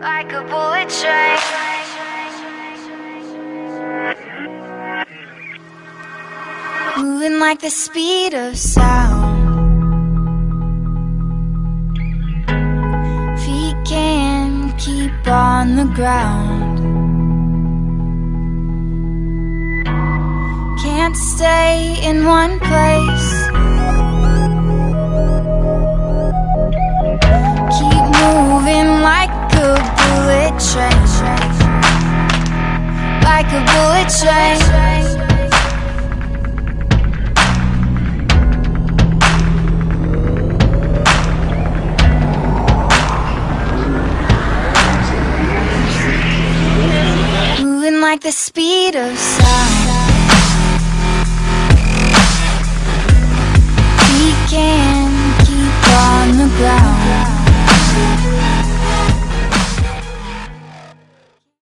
like a bullet train. Moving like the speed of sound, feet can't keep on the ground. Can't stay in one place, keep moving like a bullet train, like a bullet train. Moving like the speed of sound.